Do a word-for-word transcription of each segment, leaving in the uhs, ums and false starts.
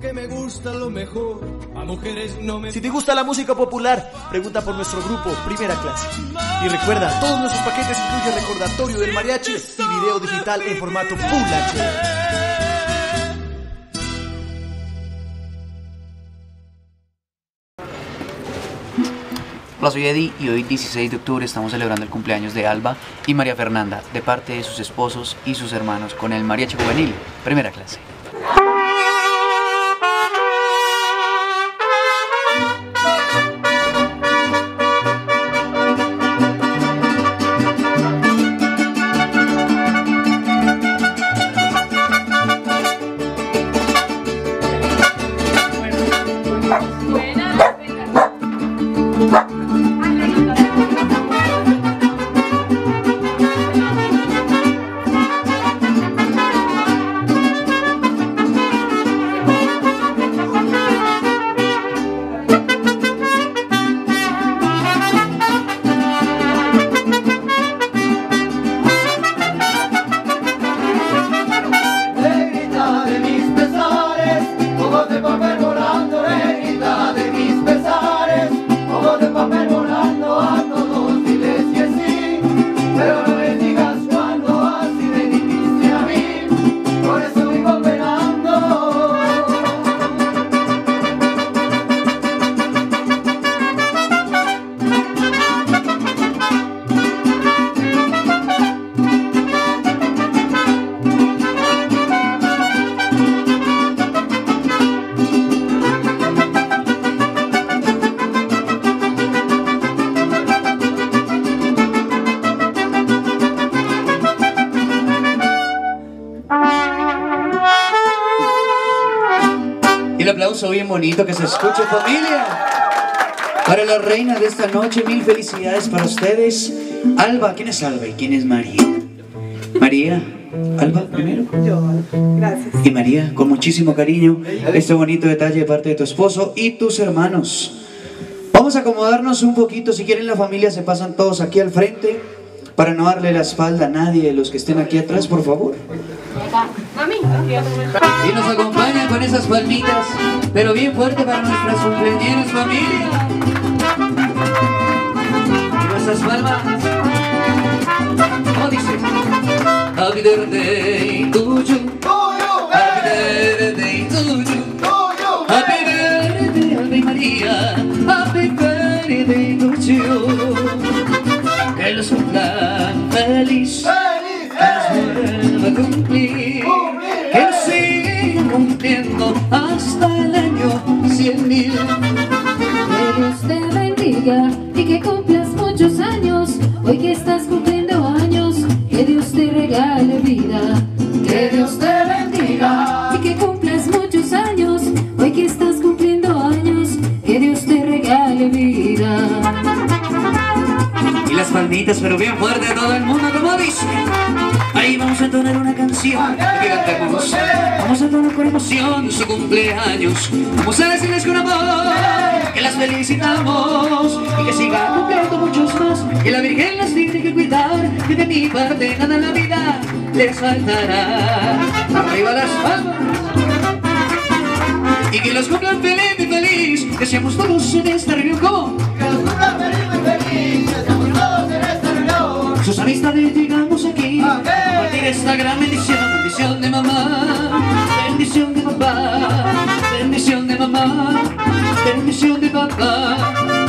Que me gusta lo mejor. A mujeres no me... Si te gusta la música popular, pregunta por nuestro grupo Primera Clase. Y recuerda, todos nuestros paquetes incluyen recordatorio del mariachi y video digital en formato Full H D. Hola, soy Eddie y hoy dieciséis de octubre estamos celebrando el cumpleaños de Alba y María Fernanda de parte de sus esposos y sus hermanos con el Mariachi Juvenil Primera Clase. Un aplauso bien bonito que se escuche, familia. Para la reina de esta noche, mil felicidades para ustedes. Alba, ¿quién es Alba y quién es María? María, Alba primero. Yo, gracias. Y María, con muchísimo cariño, este bonito detalle de parte de tu esposo y tus hermanos. Vamos a acomodarnos un poquito, si quieren la familia se pasan todos aquí al frente para no darle la espalda a nadie de los que estén aquí atrás, por favor. Y nos acompañan con esas palmitas, pero bien fuerte para nuestras cumpleañeras, familia. Y nuestras palmas, ¿cómo dice? Happy birthday to you, happy birthday to you, happy birthday, Alba María, happy birthday to you. Que los cumplan feliz, que cumplir, que siga cumpliendo hasta el año cien mil. Que Dios te bendiga y que cumplas muchos años, hoy que estás cumpliendo años, que Dios te regale vida. Que Dios te bendiga y que cumplas muchos años, hoy que estás cumpliendo años, que Dios te regale vida. Y las palmitas, pero bien fuerte a todo el mundo, como dice. Ahí vamos a entonar una canción que cantamos. Vamos a entonar con emoción su cumpleaños. Vamos a decirles con amor que las felicitamos y que sigan cumpliendo muchos más. Que la Virgen las tiene que cuidar, que de mi parte nada en la vida les faltará. Arriba las palmas. Y que los cumplan feliz y feliz, que seamos todos en esta reunión como. Que los cumplan feliz y feliz, que seamos todos en esta reunión. Sus amistades llegamos aquí. Esta gran bendición, bendición de mamá, bendición de papá, bendición de mamá, bendición de papá.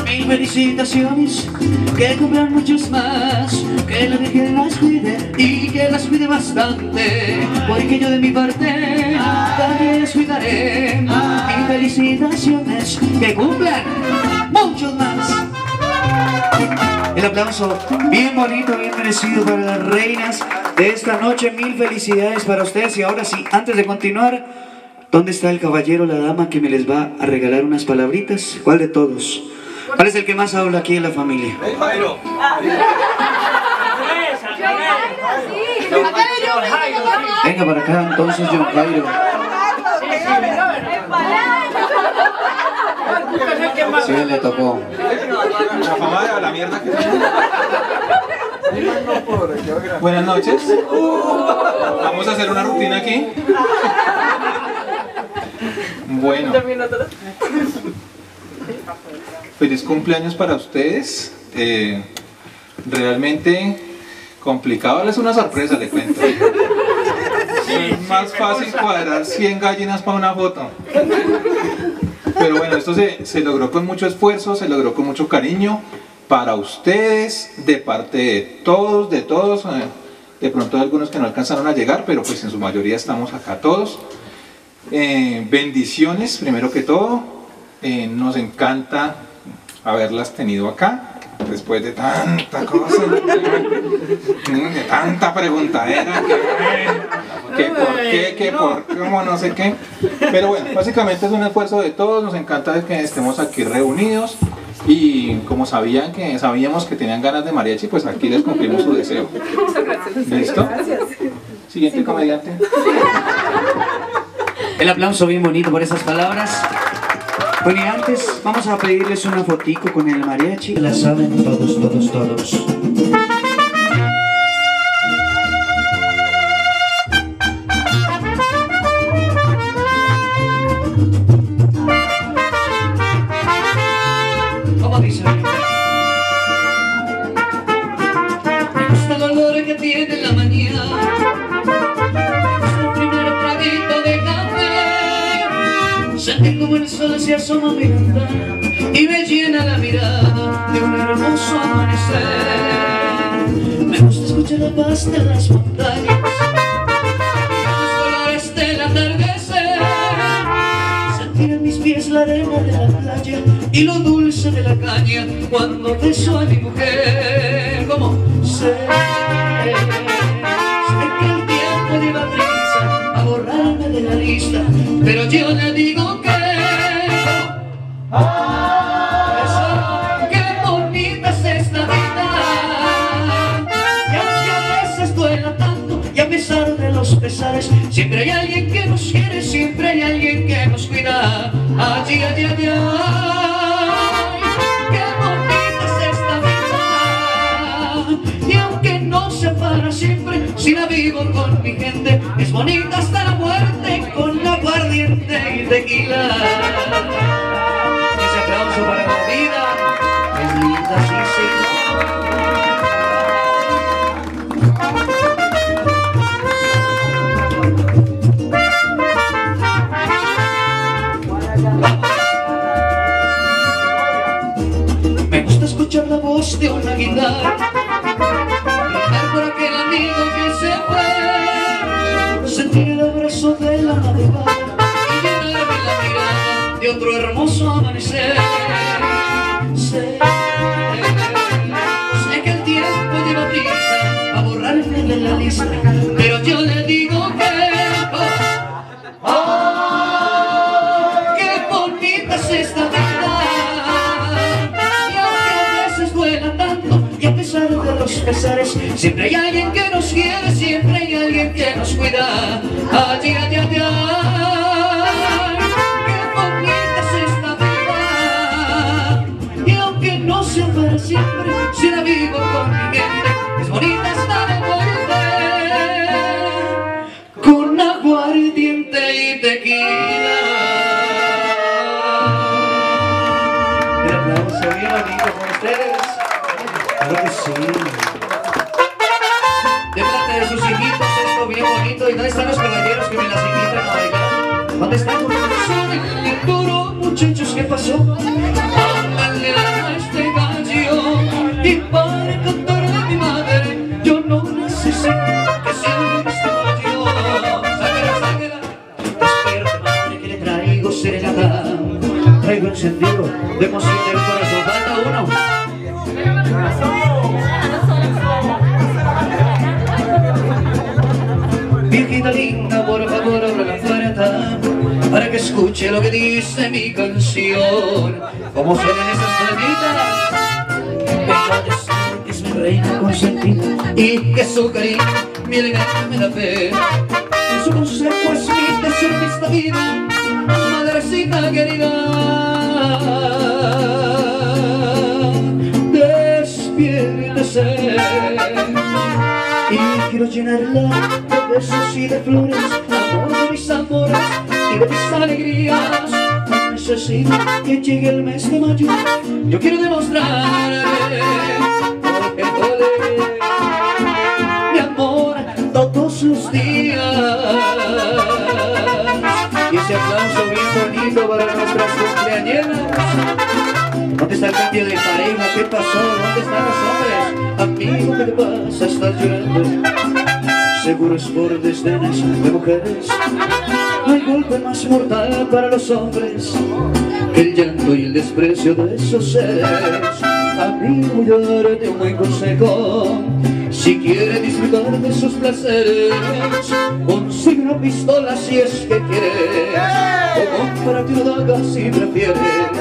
Mi felicitaciones, que cumplan muchos más, que la Virgen las cuide y que las cuide bastante, porque yo de mi parte también las cuidaré. Y felicitaciones, que cumplan muchos más. El aplauso bien bonito, bien merecido para las reinas de esta noche. Mil felicidades para ustedes. Y ahora sí, antes de continuar, ¿dónde está el caballero, la dama que me les va a regalar unas palabritas? ¿Cuál de todos? ¿Cuál es el que más habla aquí en la familia? ¡El Jairo! Venga para acá entonces, John Jairo. Sí, le tocó. La fama de la mierda que... Buenas noches. Vamos a hacer una rutina aquí. Bueno, feliz cumpleaños para ustedes. eh, Realmente complicado, es una sorpresa, le cuento. Es más fácil cuadrar cien gallinas para una foto. Pero bueno, esto se, se logró con mucho esfuerzo, se logró con mucho cariño para ustedes, de parte de todos, de todos. De pronto hay algunos que no alcanzaron a llegar, pero pues en su mayoría estamos acá todos. Eh, bendiciones, primero que todo. eh, Nos encanta haberlas tenido acá después de tanta cosa, de tanta preguntadera, que, que por qué, que por cómo, no sé qué. Pero bueno, básicamente es un esfuerzo de todos. Nos encanta que estemos aquí reunidos. Y como sabían que sabíamos que tenían ganas de mariachi, pues aquí les cumplimos su deseo. ¿Listo? Siguiente comediante. El aplauso bien bonito por esas palabras. Bueno, y antes vamos a pedirles una fotico con el mariachi. La saben todos, todos, todos. ¿Cómo dice? Me gusta el olor que tiene en la mañana. Como el sol se asoma a mi ventana y me llena la mirada de un hermoso amanecer. Me gusta escuchar la paz de las montañas, los colores del atardecer, sentir en mis pies la arena de la playa y lo dulce de la caña cuando beso a mi mujer. Como sé, sé que el tiempo lleva prisa a borrarme de la lista, pero yo le digo que ¡ah! ¡Qué bonita es esta vida! Y aunque a veces duela tanto, y a pesar de los pesares, siempre hay alguien que nos quiere, siempre hay alguien que nos cuida. Allí, allí, allí, ¡qué bonita es esta vida! Y aunque no se para siempre, si la vivo con mi gente, es bonita hasta la muerte con la aguardiente y tequila. Para la vida, es linda, sí, sí. Me gusta escuchar la voz de una guitarra, cantar por aquel amigo que se fue, sentir el abrazo de la madrugada y llenarme la mirada de otro hermoso amanecer. Sé, sé que el tiempo lleva prisa a borrarme de la lista, pero yo le digo que oh, oh, qué bonita es esta vida. Y aunque a veces duela tanto, y a pesar de los pesares, siempre hay alguien que nos quiere, siempre hay alguien que nos cuida. Allí, allí, allí. Siempre será vivo con mi gente, es bonita hasta la muerte con aguardiente y tequila. El aplauso bien bonito con ustedes. Claro que sí. De parte de sus hijitos, esto bien bonito. ¿Y dónde están los caballeros que me las invitan a bailar? ¿Dónde están? ¿Dónde están? ¿Dónde están? ¿Dónde están? ¿Dónde están? ¿Dónde están? ¿Dónde están? ¿Dónde están? traigo encendido de emoción del corazón. Falta uno. Viejita linda, por favor, abra la puerta para que escuche lo que dice mi canción. Como suenan esas palmitas, que es mi reina consentida y que su cariño mi elegancia me da fe. Su consejo es mi deseo en esta vida, madrecita querida, despiértese. Y quiero llenarla de besos y de flores, amor de mis amores y de mis alegrías. Necesito que llegue el mes de mayo, yo quiero demostrarle porque todo mi amor todos los días. Y ese aplauso bien bonito para nuestras cumpleañeras. ¿Dónde está el cambio de pareja? ¿Qué pasó? ¿Dónde están los hombres? Amigo, ¿qué te pasa? Estás llorando. Seguro es por desdenes de mujeres. No hay golpe más mortal para los hombres que el llanto y el desprecio de esos seres. Amigo, yo daré un buen consejo. Si quiere disfrutar de sus placeres, consigue una pistola si es que quieres, o cómprate una daga si prefieres,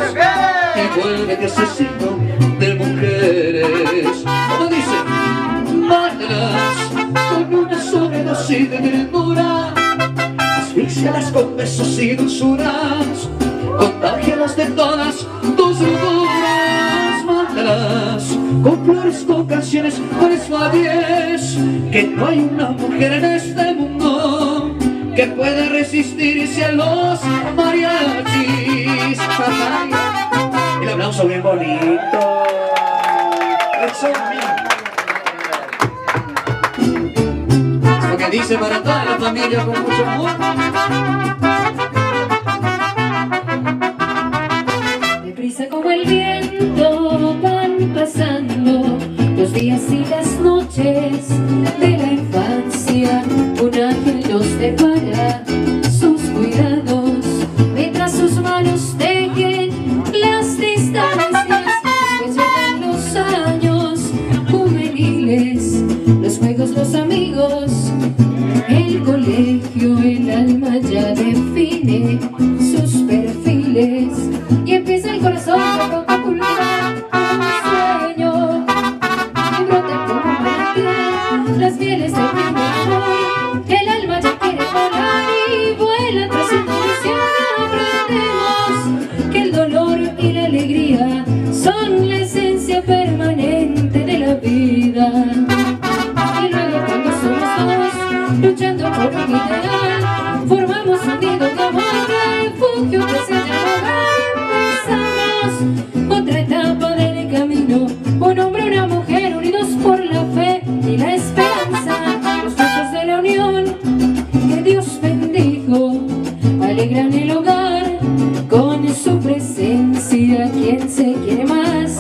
y vuélvete asesino de mujeres. Como dice, mátalas con una sobredosis de ternura, asfíxialas con besos y dulzuras, contágialas de todas tus locuras. Mátalas con flores, con canciones, con espadíes, que no hay una mujer en este mundo que pueda resistirse a los mariachis. El aplauso bien bonito. Eso que dice para toda la familia con mucho amor. Deprisa como el viento van pasando los días y las noches de la infancia. Un ángel nos depara sus cuidados, mientras sus manos tejen las distancias. Después llegan los años juveniles, los juegos, los amigos, el colegio. El alma ya define sus perfiles y empieza el corazón a culminar un sueño y brota como manantial las mieles del primer amor. El alma ya quiere volar y vuela tras su ilusión. Aprendemos que el dolor y la alegría son la esencia permanente de la vida. Y luego cuando somos dos luchando por un ideal, formamos un nido de amor, refugio que se llama hogar. Otra etapa del camino, un hombre y una mujer unidos por la fe y la esperanza. Los frutos de la unión que Dios bendijo alegran el hogar con su presencia. ¿Quién se quiere más?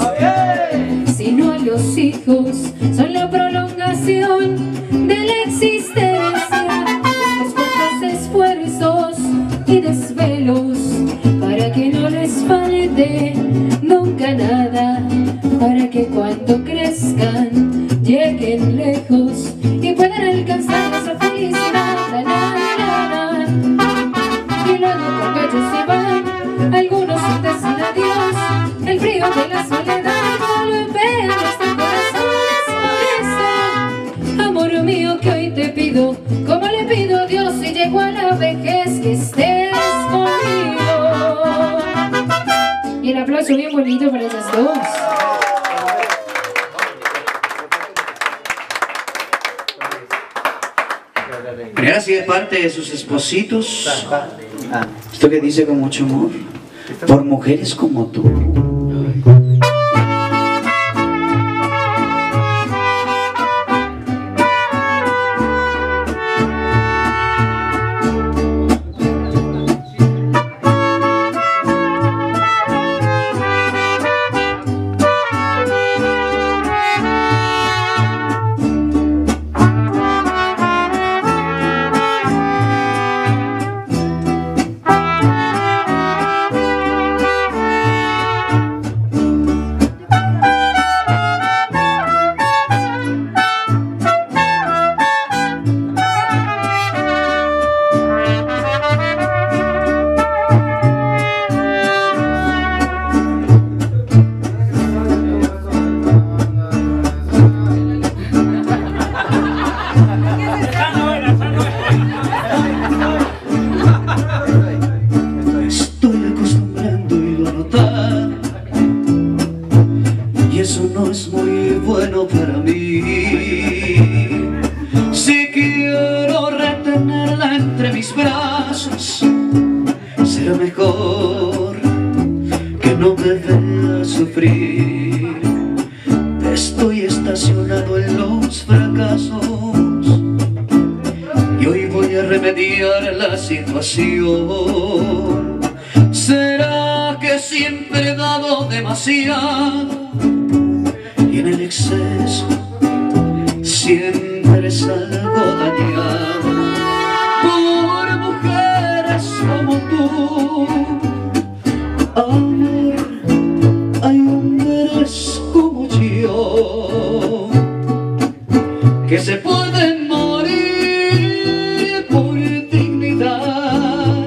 Sino a los hijos, son la prolongación de la existencia. Los fuertes esfuerzos y desvelos para que no les falte nunca nada, para que cuando crezcan lleguen lejos y puedan alcanzar esa felicidad. La, la, la, la. Y luego cuando ellos se van, algunos dicen adiós. El frío de la soledad golpea nuestro corazón. Es por eso, amor mío, que hoy te pido, como le pido a Dios si llego a la vejez, que estés conmigo. Y el aplauso bien bonito para esas dos. Gracias de parte de sus espositos. Esto que dice con mucho amor, por mujeres como tú. no me veas sufrir. Estoy estacionado en los fracasos y hoy voy a remediar la situación. ¿Será que siempre he dado demasiado? Y en el exceso siempre salgo dañado por mujeres como tú. Amor, hay hombres como yo que se pueden morir por dignidad,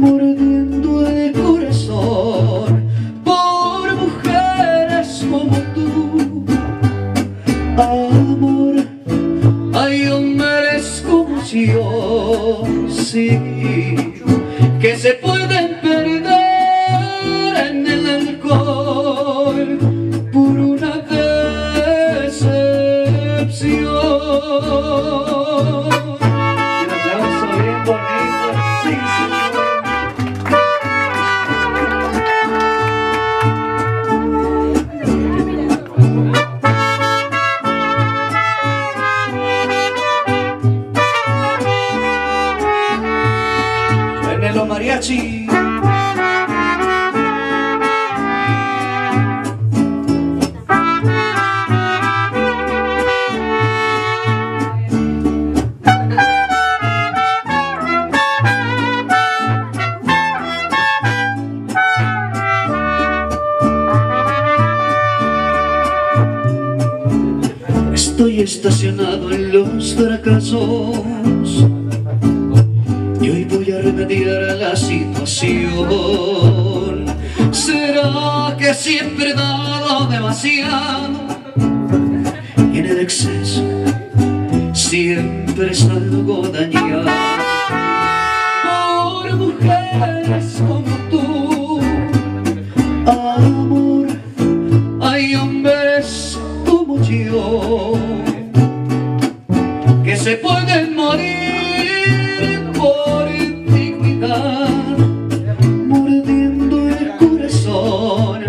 mordiendo el corazón por mujeres como tú. Amor, hay hombres como yo, sí, que se pueden perder en el alcohol por una decepción. Un aplauso bien bonito. Sí, sí. Suene los mariachi. Estoy estacionado en los fracasos y hoy voy a remediar la situación. ¿Será que siempre he dado demasiado? Y en el exceso siempre salgo dañado por mujeres como tú. Amor, hay hombres como yo que se pueden morir por dignidad, mordiendo el corazón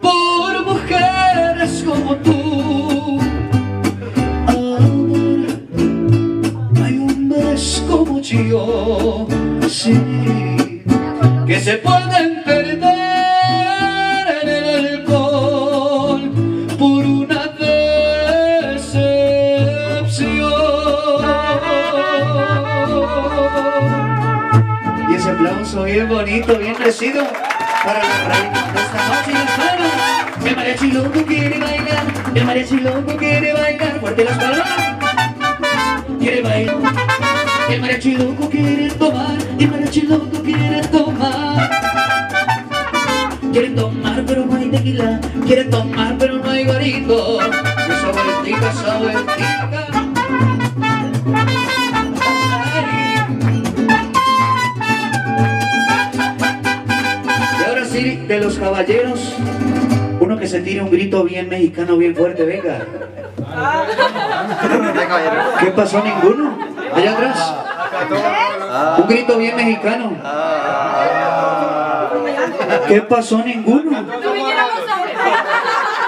por mujeres como tú. Amor, hay hombres como yo, sí, que se pueden perder en el alcohol por una aplauso bien bonito, bien crecido para la reina de esta noche y las palmas. El mariachi loco quiere bailar, el mariachi loco quiere bailar, fuerte las palmas. Quiere bailar, el mariachi loco quiere tomar, el mariachi loco quiere tomar. Quiere tomar pero no hay tequila, quiere tomar pero no hay guarito. Esa vueltica, esa vueltica. De los caballeros, uno que se tire un grito bien mexicano, bien fuerte, venga. ¿Qué pasó? ¿Ninguno? ¿Allá atrás? Un grito bien mexicano. ¿Qué pasó? ¿Ninguno?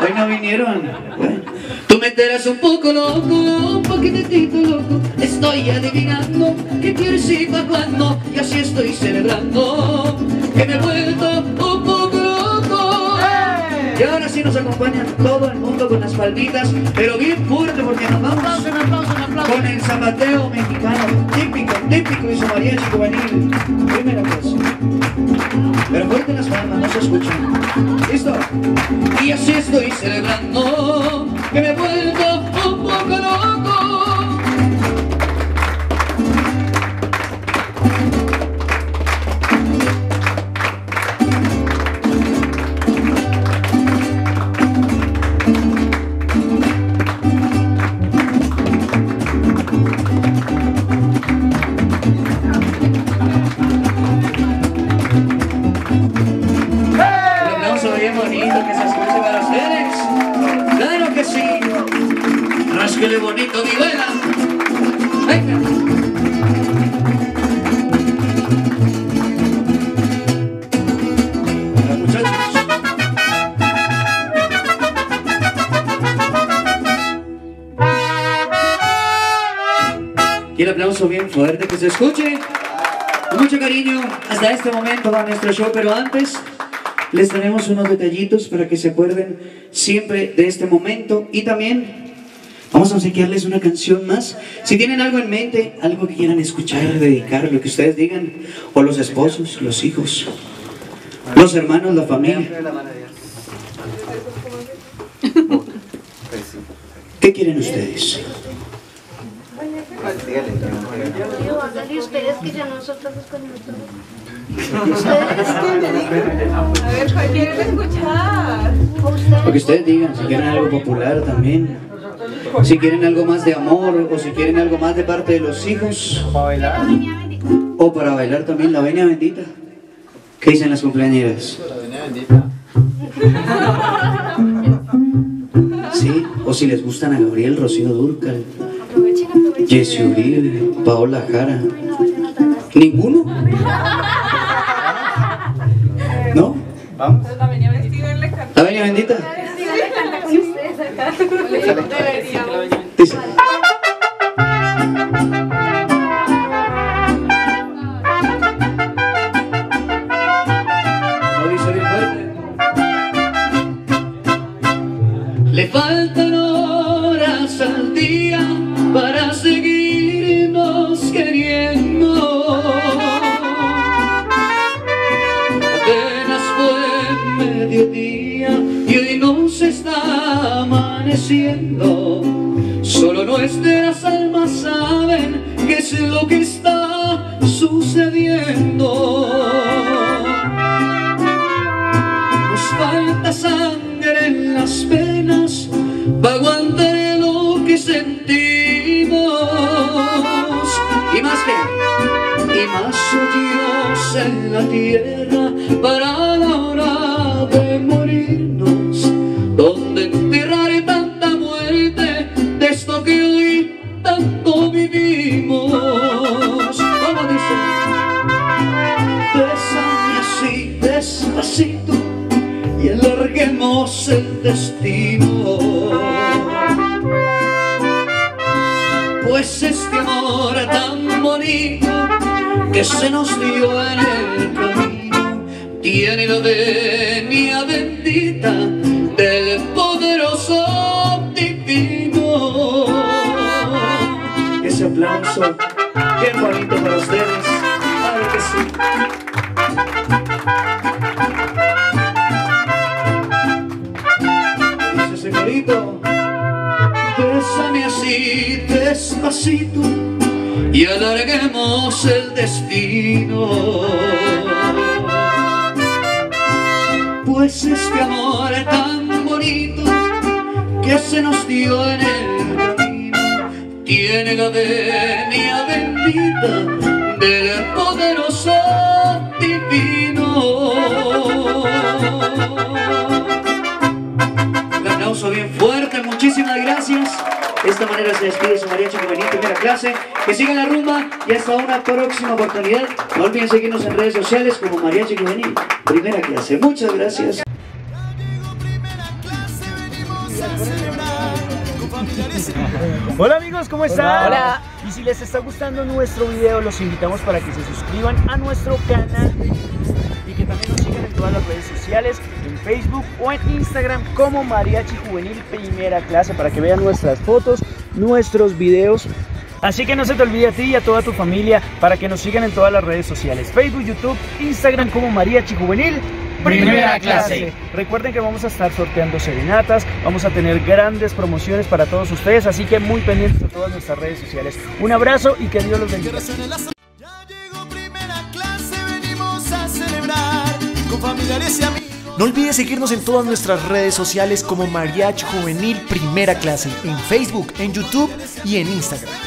Hoy no vinieron. Bueno. Tú me enteras un poco loco, un poquitito loco. Estoy adivinando que quieres ir pa' cuando. Y así estoy celebrando que me he vuelto un poco loco. ¡Hey! Y ahora sí nos acompaña todo el mundo con las palmitas, pero bien fuerte porque nos vamos. ¡Aplausos, aplausos, aplausos! Con el zapateo mexicano típico, típico y su mariachi juvenil. Primera clase. Pero fuerte las palmas, no se escuchan. ¿Listo? Y así estoy celebrando que me he vuelto un poco loco. ¡Qué bonito, mi güera! ¡Venga! Hola, muchachos. aplauso bien fuerte, que se escuche. Con mucho cariño, hasta este momento va nuestro show, pero antes les tenemos unos detallitos para que se acuerden siempre de este momento y también vamos a obsequiarles una canción más. Si tienen algo en mente, algo que quieran escuchar, dedicar, lo que ustedes digan, o los esposos, los hijos, los hermanos, la familia. ¿Qué quieren ustedes? Ustedes que ya nosotros con nosotros. A ver, ¿cuál quieren escuchar? Lo que ustedes digan, si quieren algo popular también, si quieren algo más de amor, o si quieren algo más de parte de los hijos, o para bailar también la venia bendita. ¿Qué dicen las cumpleañeras? La venia bendita. Sí, o si les gustan a Gabriel Rocío Durcal, Jesús Uribe, Paola Jara. ¿Ninguno? ¿No? Vamos. La venía bendita en la carta. ¿La venía bendita? Dice. Le faltan horas al día para seguirnos queriendo. Apenas fue mediodía y hoy nos está amaneciendo. Solo nuestras almas saben qué es lo que está sucediendo. Nos falta sangre en las venas para aguantar lo que sentimos. Y más que, y más Dios en la tierra para la hora de morirnos, donde enterraré tanta muerte de esto que hoy tanto vivimos. Como dice, bésame así despacito y alarguemos el destino. Pues este amor tan bonito que se nos dio en el camino tiene la venia bendita del poderoso divino. Ese aplauso, qué bonito para ustedes. Ay, que sí. Ese señorito. Bésame así despacito y alarguemos el destino. Pues este amor es tan bonito que se nos dio en el camino tiene la venia bendita del poderoso divino. Un aplauso bien fuerte, muchísimas gracias. De esta manera se despide su Mariachi Juvenil Primera Clase. Que sigan la rumba y hasta una próxima oportunidad. No olviden seguirnos en redes sociales como Mariachi Juvenil Primera Clase. Muchas gracias. Ya llegó Primera Clase, venimos a celebrar con familiares. Hola amigos, ¿cómo están? Hola. Y si les está gustando nuestro video, los invitamos para que se suscriban a nuestro canal y que también nos sigan en todas las redes sociales, en Facebook o en Instagram como Mariachi Juvenil Primera Clase, para que vean nuestras fotos, nuestros videos. Así que no se te olvide a ti y a toda tu familia para que nos sigan en todas las redes sociales, Facebook, YouTube, Instagram como Mariachi Juvenil Primera Clase. Recuerden que vamos a estar sorteando serenatas, vamos a tener grandes promociones para todos ustedes, así que muy pendientes a todas nuestras redes sociales. Un abrazo y que Dios los bendiga. No olvides seguirnos en todas nuestras redes sociales como Mariachi Juvenil Primera Clase, en Facebook, en YouTube y en Instagram.